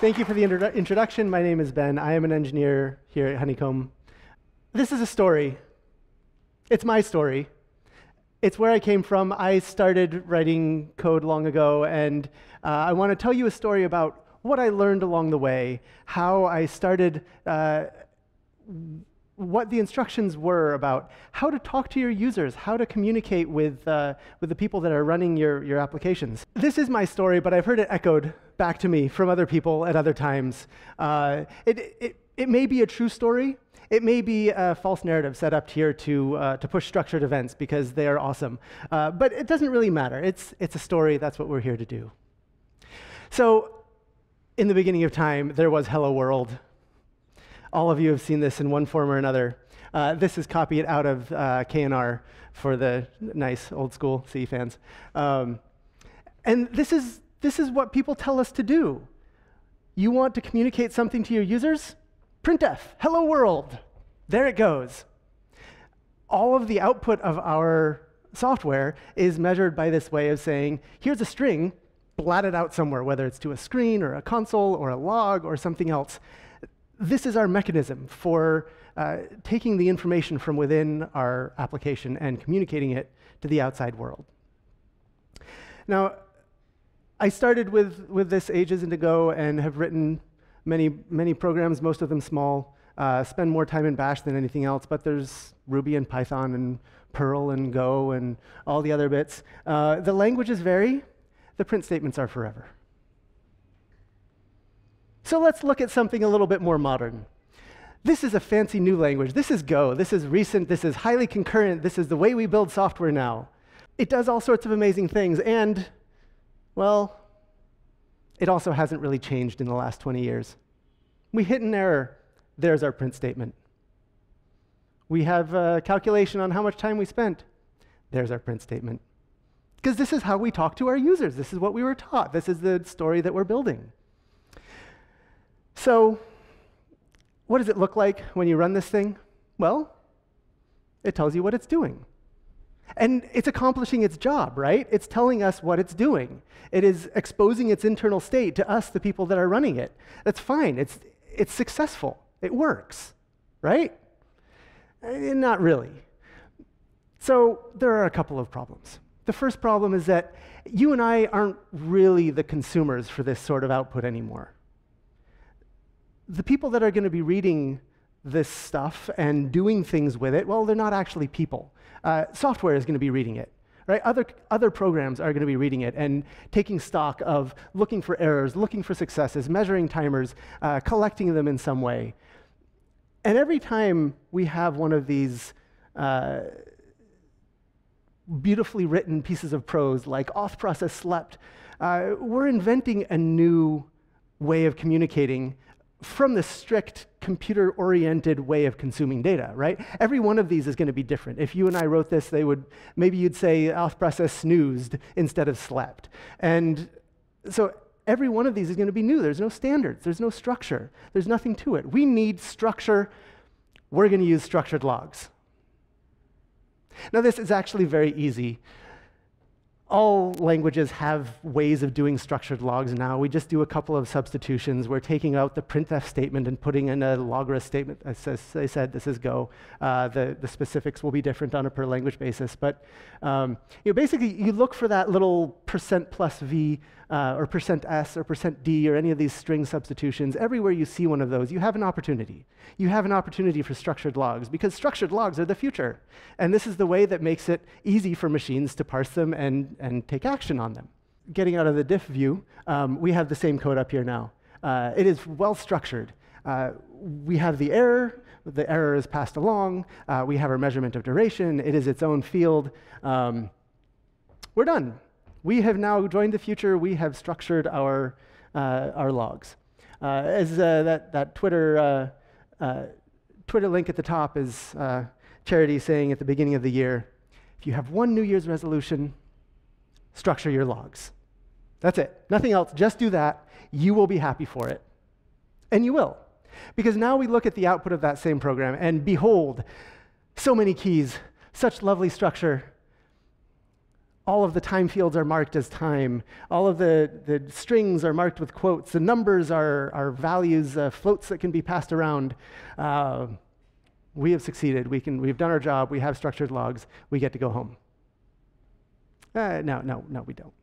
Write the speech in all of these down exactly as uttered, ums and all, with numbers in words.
Thank you for the introdu introduction. My name is Ben. I am an engineer here at Honeycomb. This is a story. It's my story. It's where I came from. I started writing code long ago, and uh, I want to tell you a story about what I learned along the way, how I started, uh, what the instructions were about how to talk to your users, how to communicate with, uh, with the people that are running your, your applications. This is my story, but I've heard it echoed back to me from other people at other times. Uh, it, it, it may be a true story. It may be a false narrative set up here to, uh, to push structured events because they are awesome. Uh, but it doesn't really matter. It's, it's a story. That's what we're here to do. So in the beginning of time, there was Hello World. All of you have seen this in one form or another. Uh, this is copied out of uh, K and R for the nice old school C fans. Um, and this is, this is what people tell us to do. You want to communicate something to your users? printf, hello world, there it goes. All of the output of our software is measured by this way of saying, here's a string, blat it out somewhere, whether it's to a screen or a console or a log or something else. This is our mechanism for uh, taking the information from within our application and communicating it to the outside world. Now, I started with, with this ages ago and have written Many, many programs, most of them small, uh, spend more time in Bash than anything else, but there's Ruby and Python and Perl and Go and all the other bits. Uh, the languages vary. The print statements are forever. So let's look at something a little bit more modern. This is a fancy new language. This is Go. This is recent. This is highly concurrent. This is the way we build software now. It does all sorts of amazing things, and, well, it also hasn't really changed in the last twenty years. We hit an error. There's our print statement. We have a calculation on how much time we spent. There's our print statement. Because this is how we talk to our users. This is what we were taught. This is the story that we're building. So what does it look like when you run this thing? Well, it tells you what it's doing. And it's accomplishing its job, right? It's telling us what it's doing. It is exposing its internal state to us, the people that are running it. That's fine. It's, it's successful. It works, right? And not really. So there are a couple of problems. The first problem is that you and I aren't really the consumers for this sort of output anymore. The people that are going to be reading this stuff and doing things with it, well, they're not actually people. Uh, software is going to be reading it, right? Other, other programs are going to be reading it and taking stock of looking for errors, looking for successes, measuring timers, uh, collecting them in some way. And every time we have one of these uh, beautifully written pieces of prose, like auth process slept, uh, we're inventing a new way of communicating from the strict computer-oriented way of consuming data, right? Every one of these is going to be different. If you and I wrote this, they would, maybe you'd say auth process snoozed instead of slept. And so every one of these is going to be new. There's no standards. There's no structure. There's nothing to it. We need structure. We're going to use structured logs. Now, this is actually very easy. All languages have ways of doing structured logs now. We just do a couple of substitutions. We're taking out the printf statement and putting in a logrus statement. As I said, this is Go. Uh, the, the specifics will be different on a per language basis. But um, you know, basically, you look for that little percent plus V uh, or percent S or percent D or any of these string substitutions. Everywhere you see one of those, you have an opportunity. You have an opportunity for structured logs because structured logs are the future. And this is the way that makes it easy for machines to parse them and and take action on them. Getting out of the diff view, um, we have the same code up here now. Uh, it is well structured. Uh, we have the error. The error is passed along. Uh, we have our measurement of duration. It is its own field. Um, we're done. We have now joined the future. We have structured our, uh, our logs. Uh, as uh, that, that Twitter, uh, uh, Twitter link at the top is uh, Charity saying at the beginning of the year, if you have one New Year's resolution, structure your logs. That's it. Nothing else. Just do that. You will be happy for it. And you will. Because now we look at the output of that same program, and behold, so many keys, such lovely structure. all of the time fields are marked as time. All of the, the strings are marked with quotes. The numbers are, are values, uh, floats that can be passed around. Uh, we have succeeded. We can, we've done our job. We have structured logs. We get to go home. Uh, no, no, no, we don't.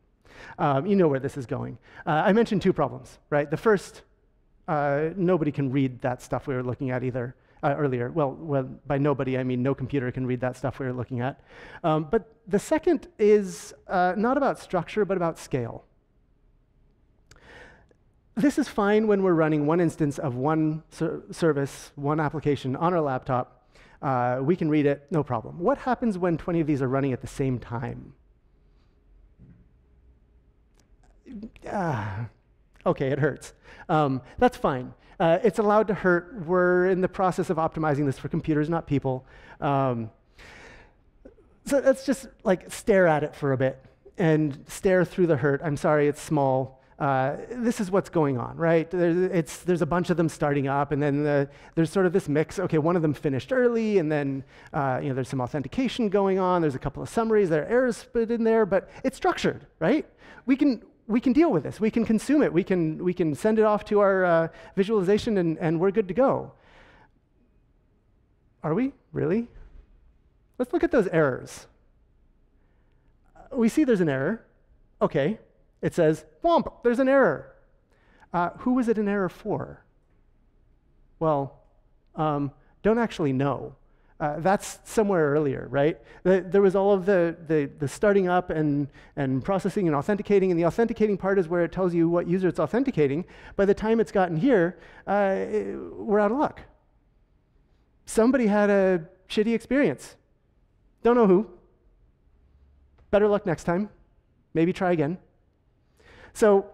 Um, you know where this is going. Uh, I mentioned two problems, right? The first, uh, nobody can read that stuff we were looking at either uh, earlier. Well, well, by nobody, I mean no computer can read that stuff we were looking at. Um, but the second is uh, not about structure, but about scale. This is fine when we're running one instance of one ser service, one application on our laptop. Uh, we can read it, no problem. What happens when twenty of these are running at the same time? Uh, okay, it hurts. Um, that's fine. Uh, it's allowed to hurt. We're in the process of optimizing this for computers, not people. Um, so let's just like stare at it for a bit and stare through the hurt. I'm sorry, it's small. Uh, this is what's going on, right? There's, it's, there's a bunch of them starting up, and then the, there's sort of this mix. Okay, one of them finished early, and then uh, you know, there's some authentication going on. There's a couple of summaries. There are errors put in there, but it's structured, right? We can. We can deal with this. We can consume it. We can, we can send it off to our uh, visualization, and, and we're good to go. Are we? Really? Let's look at those errors. Uh, we see there's an error. OK. It says, womp, there's an error. Uh, who was it an error for? Well, um, don't actually know. Uh, that's somewhere earlier, right? The, there was all of the, the, the starting up and, and processing and authenticating, and the authenticating part is where it tells you what user it's authenticating. By the time it's gotten here, uh, it, we're out of luck. Somebody had a shitty experience. Don't know who. Better luck next time. Maybe try again. So,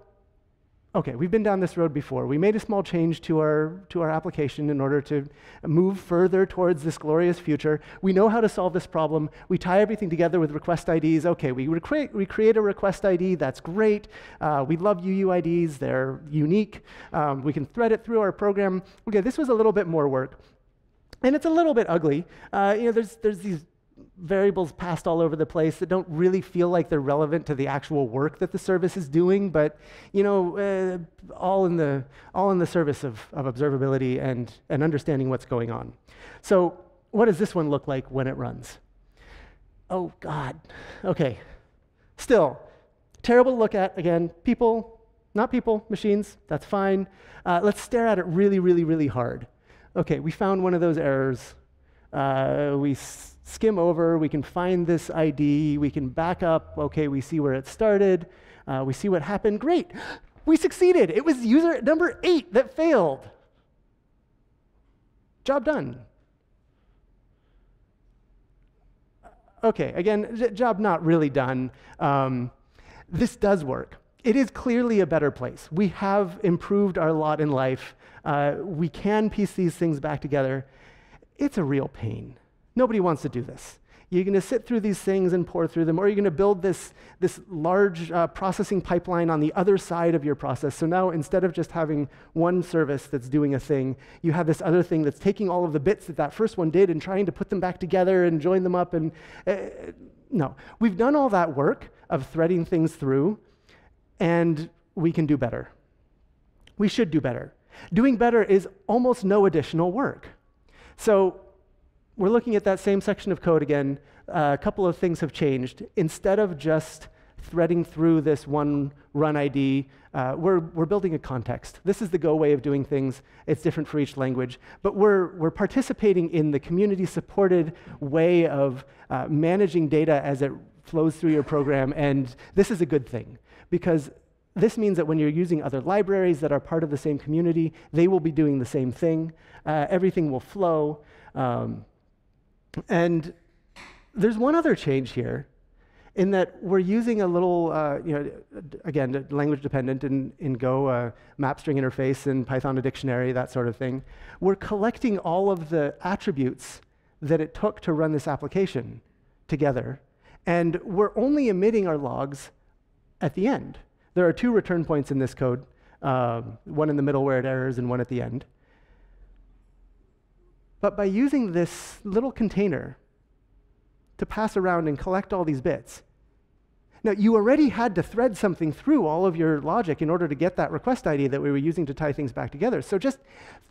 OK, we've been down this road before. We made a small change to our, to our application in order to move further towards this glorious future. We know how to solve this problem. We tie everything together with request I Ds. OK, we, we create a request I D. That's great. Uh, we love U U I Ds. They're unique. Um, we can thread it through our program. OK, this was a little bit more work. And it's a little bit ugly. Uh, you know, there's, there's these variables passed all over the place that don't really feel like they're relevant to the actual work that the service is doing, but you know, uh, all in the all in the service of, of observability and and understanding what's going on. So, what does this one look like when it runs? Oh God. Okay. Still, terrible to look at. Again, people, not people, machines. That's fine. Uh, let's stare at it really, really, really hard. Okay, we found one of those errors. Uh, we. Skim over, we can find this I D, we can back up, okay, we see where it started, uh, we see what happened, great, we succeeded, it was user number eight that failed. Job done. Okay, again, job not really done. Um, this does work. It is clearly a better place. We have improved our lot in life. Uh, we can piece these things back together. It's a real pain. Nobody wants to do this. You're going to sit through these things and pour through them, or you're going to build this, this large uh, processing pipeline on the other side of your process. So now, instead of just having one service that's doing a thing, you have this other thing that's taking all of the bits that that first one did and trying to put them back together and join them up. And uh, no, we've done all that work of threading things through, and we can do better. We should do better. Doing better is almost no additional work. So we're looking at that same section of code again. Uh, a couple of things have changed. Instead of just threading through this one run I D, uh, we're, we're building a context. This is the Go way of doing things. It's different for each language. But we're, we're participating in the community-supported way of uh, managing data as it flows through your program. And this is a good thing, because this means that when you're using other libraries that are part of the same community, they will be doing the same thing. Uh, everything will flow. Um, And there's one other change here, in that we're using a little, uh, you know, again, language dependent in, in Go, uh, map string interface, in Python a dictionary, that sort of thing. We're collecting all of the attributes that it took to run this application together, and we're only emitting our logs at the end. There are two return points in this code, uh, one in the middle where it errors and one at the end. But by using this little container to pass around and collect all these bits, Now, you already had to thread something through all of your logic in order to get that request I D that we were using to tie things back together. So just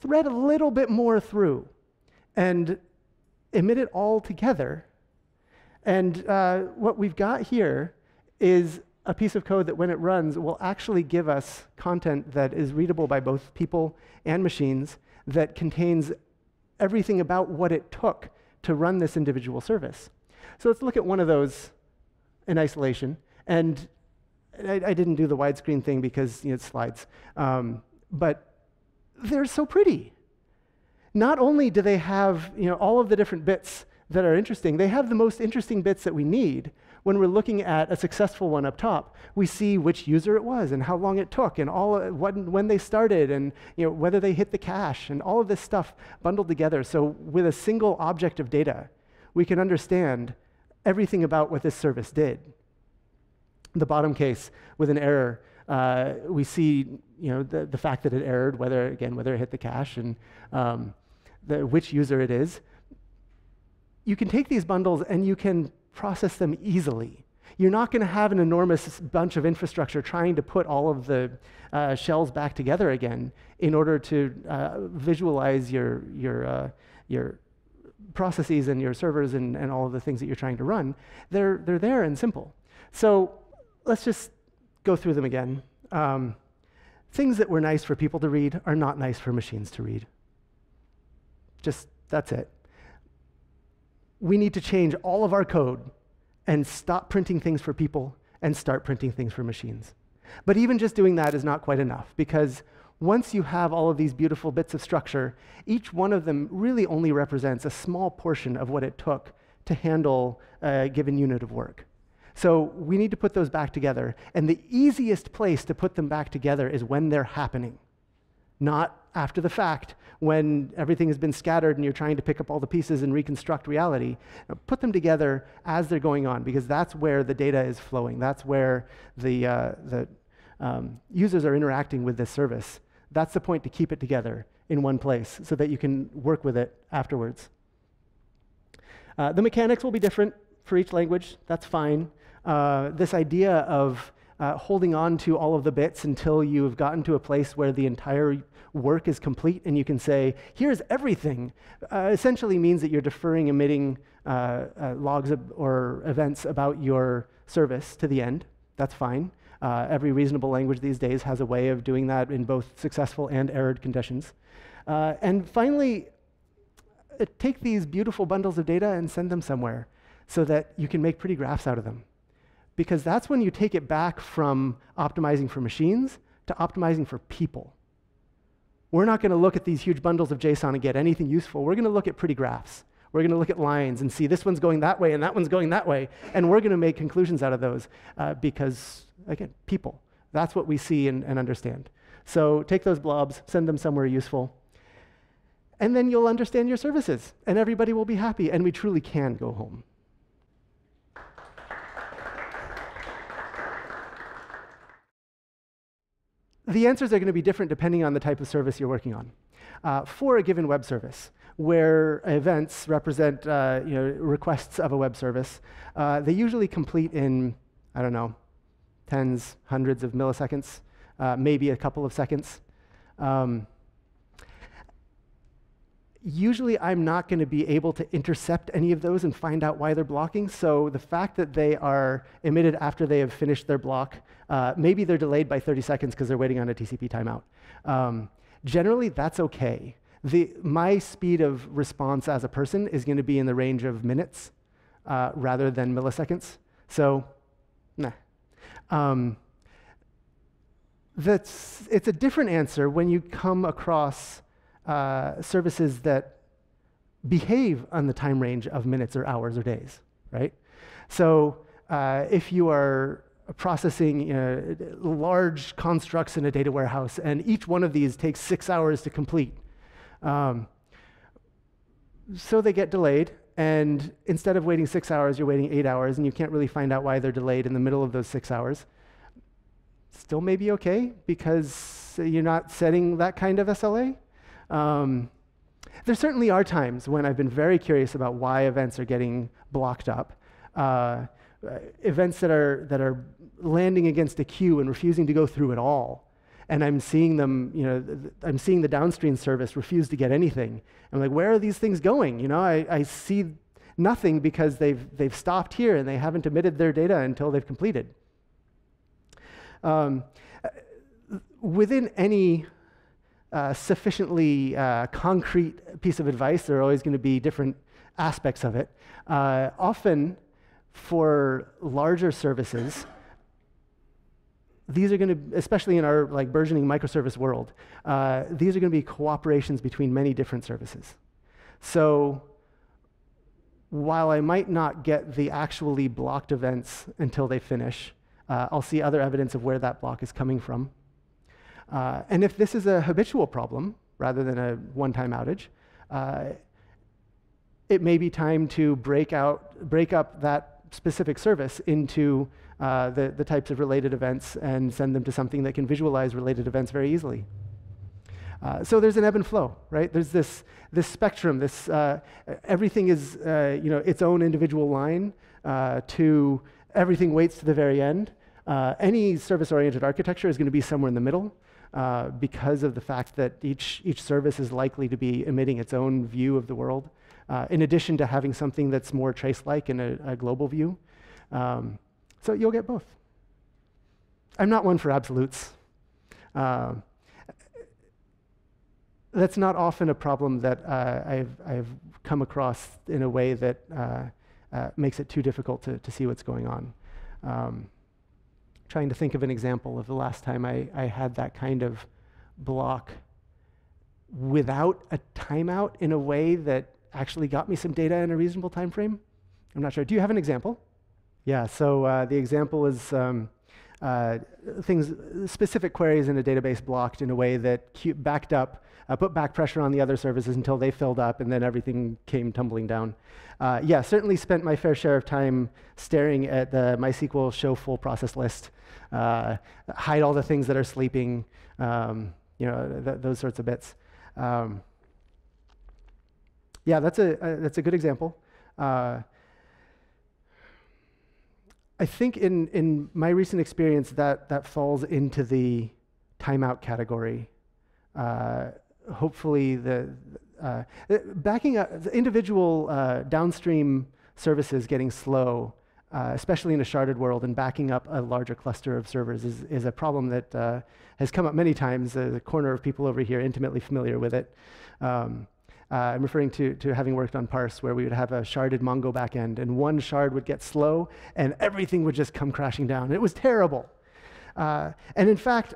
thread a little bit more through and emit it all together. And uh, what we've got here is a piece of code that, when it runs, will actually give us content that is readable by both people and machines, that contains everything about what it took to run this individual service. So let's look at one of those in isolation. And I, I didn't do the widescreen thing because, you know, it's slides. Um, but they're so pretty. Not only do they have, you know, all of the different bits that are interesting, they have the most interesting bits that we need. When we're looking at a successful one up top, we see which user it was and how long it took and all of what, when they started and, you know, whether they hit the cache and all of this stuff bundled together. So with a single object of data, we can understand everything about what this service did. The bottom case with an error, uh, we see, you know, the, the fact that it errored, whether, again, whether it hit the cache and um, the, which user it is. You can take these bundles and you can process them easily. You're not going to have an enormous bunch of infrastructure trying to put all of the uh, shells back together again in order to uh, visualize your, your, uh, your processes and your servers and, and all of the things that you're trying to run. They're, they're there and simple. So let's just go through them again. Um, things that were nice for people to read are not nice for machines to read. Just, that's it. We need to change all of our code and stop printing things for people and start printing things for machines. But even just doing that is not quite enough, because once you have all of these beautiful bits of structure, each one of them really only represents a small portion of what it took to handle a given unit of work. So we need to put those back together, and the easiest place to put them back together is when they're happening, not after the fact, when everything has been scattered and you're trying to pick up all the pieces and reconstruct reality. Put them together as they're going on, because that's where the data is flowing. That's where the, uh, the um, users are interacting with this service. That's the point to keep it together in one place so that you can work with it afterwards. Uh, the mechanics will be different for each language. That's fine. Uh, this idea of Uh, holding on to all of the bits until you've gotten to a place where the entire work is complete and you can say, here's everything, uh, essentially means that you're deferring emitting uh, uh, logs or events about your service to the end. That's fine. Uh, every reasonable language these days has a way of doing that in both successful and errored conditions. Uh, and finally, uh, take these beautiful bundles of data and send them somewhere so that you can make pretty graphs out of them. Because that's when you take it back from optimizing for machines to optimizing for people. We're not going to look at these huge bundles of JSON and get anything useful. We're going to look at pretty graphs. We're going to look at lines and see this one's going that way and that one's going that way. And we're going to make conclusions out of those uh, because, again, people. That's what we see and, and understand. So take those blobs, send them somewhere useful, and then you'll understand your services. And everybody will be happy, and we truly can go home. The answers are going to be different depending on the type of service you're working on. Uh, for a given web service, where events represent uh, you know, requests of a web service, uh, they usually complete in, I don't know, tens, hundreds of milliseconds, uh, maybe a couple of seconds. Um, usually I'm not going to be able to intercept any of those and find out why they're blocking, so the fact that they are emitted after they have finished their block, uh, maybe they're delayed by thirty seconds because they're waiting on a T C P timeout. Um, generally, that's okay. The, my speed of response as a person is going to be in the range of minutes uh, rather than milliseconds, so nah. Um, that's, it's a different answer when you come across Uh, services that behave on the time range of minutes or hours or days, right? So uh, if you are processing you know, large constructs in a data warehouse, and each one of these takes six hours to complete, um, so they get delayed, and instead of waiting six hours, you're waiting eight hours, and you can't really find out why they're delayed in the middle of those six hours. Still maybe okay, because you're not setting that kind of S L A. Um, there certainly are times when I've been very curious about why events are getting blocked up, uh, uh, events that are, that are landing against a queue and refusing to go through at all. And I'm seeing them, you know, th I'm seeing the downstream service refuse to get anything. I'm like, where are these things going? You know, I, I see nothing because they've, they've stopped here and they haven't emitted their data until they've completed. Um, within any uh, sufficiently uh, concrete piece of advice, there are always going to be different aspects of it. Uh, often, for larger services, these are going to, especially in our like burgeoning microservice world, uh, these are going to be cooperations between many different services. So while I might not get the actually blocked events until they finish, uh, I'll see other evidence of where that block is coming from. Uh, and if this is a habitual problem rather than a one-time outage, uh, it may be time to break out, break up that specific service into uh, the, the types of related events and send them to something that can visualize related events very easily. Uh, so there's an ebb and flow, right? There's this, this spectrum, this, uh, everything is uh, you know, its own individual line uh, to everything waits to the very end. Uh, any service-oriented architecture is going to be somewhere in the middle uh, because of the fact that each, each service is likely to be emitting its own view of the world, uh, in addition to having something that's more trace-like in a, a global view. Um, so you'll get both. I'm not one for absolutes. Uh, That's not often a problem that uh, I've, I've come across in a way that uh, uh, makes it too difficult to, to see what's going on. Um, trying to think of an example of the last time I, I had that kind of block without a timeout in a way that actually got me some data in a reasonable time frame. I'm not sure. Do you have an example? Yeah, so uh, the example is um, uh, things, specific queries in a database blocked in a way that backed up Uh, put back pressure on the other services until they filled up, and then everything came tumbling down. Uh, yeah, certainly spent my fair share of time staring at the MySQL show full process list, uh, hide all the things that are sleeping, um, you know, th those sorts of bits. Um, yeah, that's a uh, that's a good example. Uh, I think in in my recent experience that that falls into the timeout category. Uh, Hopefully, the uh, backing up, the individual uh, downstream services getting slow, uh, especially in a sharded world, and backing up a larger cluster of servers is, is a problem that uh, has come up many times. Uh, the corner of people over here intimately familiar with it. Um, uh, I'm referring to, to having worked on Parse, where we would have a sharded Mongo backend, and one shard would get slow, and everything would just come crashing down. It was terrible. Uh, and in fact,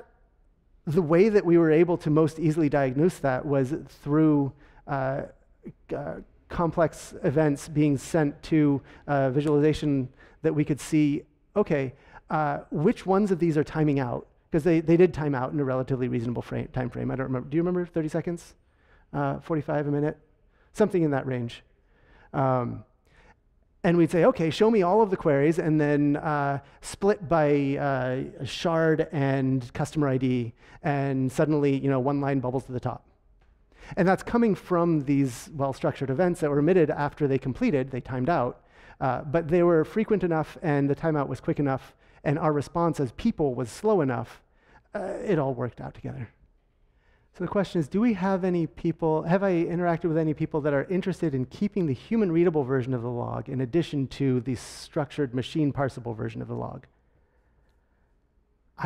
the way that we were able to most easily diagnose that was through uh, uh, complex events being sent to uh, visualization that we could see, okay, uh, which ones of these are timing out? Because they, they did time out in a relatively reasonable frame, time frame. I don't remember. Do you remember thirty seconds? Uh, forty-five a minute? Something in that range. Um, And we'd say, okay, show me all of the queries, and then uh, split by uh, shard and customer I D, and suddenly, you know, one line bubbles to the top. And that's coming from these well-structured events that were emitted after they completed, they timed out, uh, but they were frequent enough, and the timeout was quick enough, and our response as people was slow enough, uh, it all worked out together. So the question is, do we have any people, have I interacted with any people that are interested in keeping the human-readable version of the log in addition to the structured machine-parsable version of the log?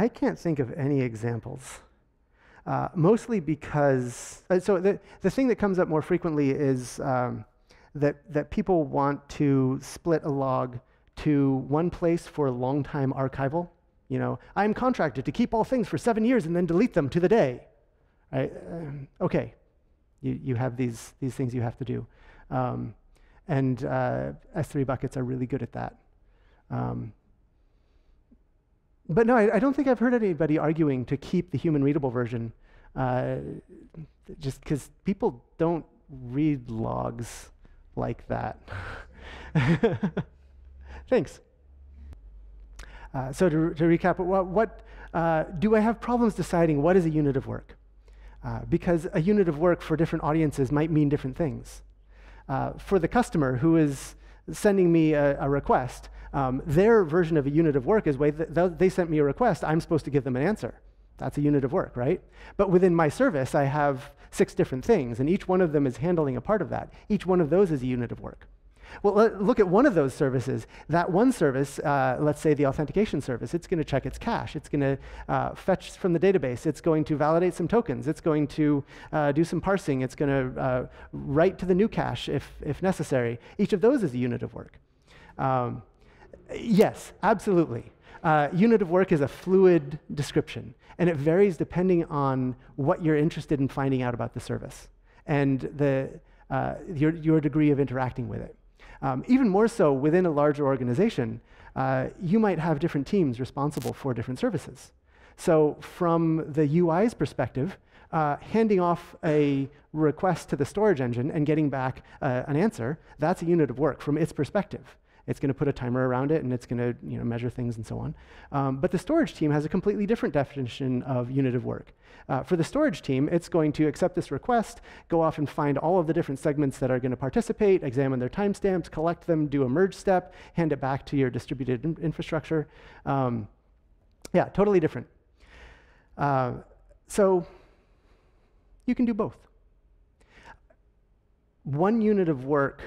I can't think of any examples, uh, mostly because, uh, so the, the thing that comes up more frequently is um, that, that people want to split a log to one place for long-time archival. You know, I'm contracted to keep all things for seven years and then delete them to the day. I, um, okay, you, you have these, these things you have to do. Um, and uh, S three buckets are really good at that. Um, but no, I, I don't think I've heard anybody arguing to keep the human-readable version, uh, just because people don't read logs like that. Thanks. Uh, so to, to recap, what, what uh, do I have problems deciding what is a unit of work? Uh, because a unit of work for different audiences might mean different things. Uh, for the customer who is sending me a, a request, Um, their version of a unit of work is, wait, th they sent me a request, I'm supposed to give them an answer. That's a unit of work, right? But within my service, I have six different things, and each one of them is handling a part of that. Each one of those is a unit of work. Well, let, look at one of those services. That one service, uh, let's say the authentication service, it's going to check its cache. It's going to uh, fetch from the database. It's going to validate some tokens. It's going to uh, do some parsing. It's going to uh, write to the new cache if, if necessary. Each of those is a unit of work. Um, yes, absolutely. Uh, unit of work is a fluid description, and it varies depending on what you're interested in finding out about the service and the, uh, your, your degree of interacting with it. Um, even more so within a larger organization, uh, you might have different teams responsible for different services. So from the U I's perspective, uh, handing off a request to the storage engine and getting back uh, an answer, that's a unit of work from its perspective. It's going to put a timer around it, and it's going to you know, measure things and so on. Um, but the storage team has a completely different definition of unit of work. Uh, for the storage team, it's going to accept this request, go off and find all of the different segments that are going to participate, examine their timestamps, collect them, do a merge step, hand it back to your distributed in infrastructure. Um, yeah, totally different. Uh, so you can do both. One unit of work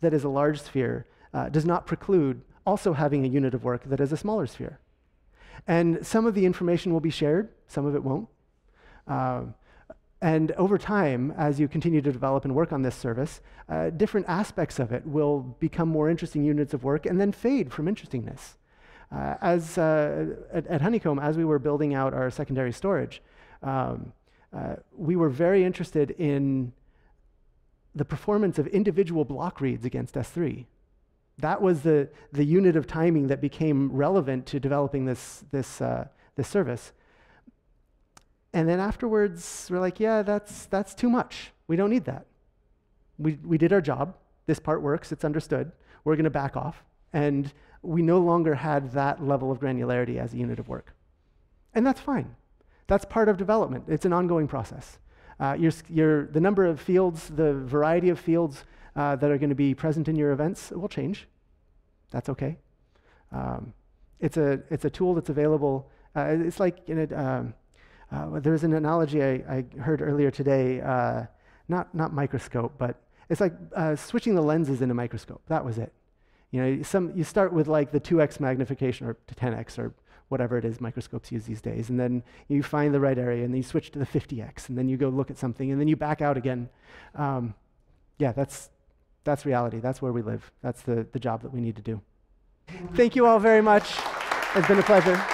that is a large sphere Uh, does not preclude also having a unit of work that is a smaller sphere. And some of the information will be shared, some of it won't. Um, and over time, as you continue to develop and work on this service, uh, different aspects of it will become more interesting units of work and then fade from interestingness. Uh, as, uh, at, at Honeycomb, as we were building out our secondary storage, um, uh, we were very interested in the performance of individual block reads against S three. That was the, the unit of timing that became relevant to developing this, this, uh, this service. And then afterwards, we're like, yeah, that's, that's too much. We don't need that. We, we did our job. This part works. It's understood. We're going to back off. And we no longer had that level of granularity as a unit of work. And that's fine. That's part of development. It's an ongoing process. Uh, your, your, the number of fields, the variety of fields, Uh, that are going to be present in your events will change. That's okay. Um, it's a it's a tool that's available. Uh, it's like in a, um, uh, there was an analogy I, I heard earlier today. Uh, not not microscope, but it's like uh, switching the lenses in a microscope. That was it. You know, some you start with like the two X magnification or ten X or whatever it is microscopes use these days, and then you find the right area, and then you switch to the fifty X, and then you go look at something, and then you back out again. Um, yeah, that's. That's reality. That's where we live. That's the, the job that we need to do. Thank you all very much. It's been a pleasure.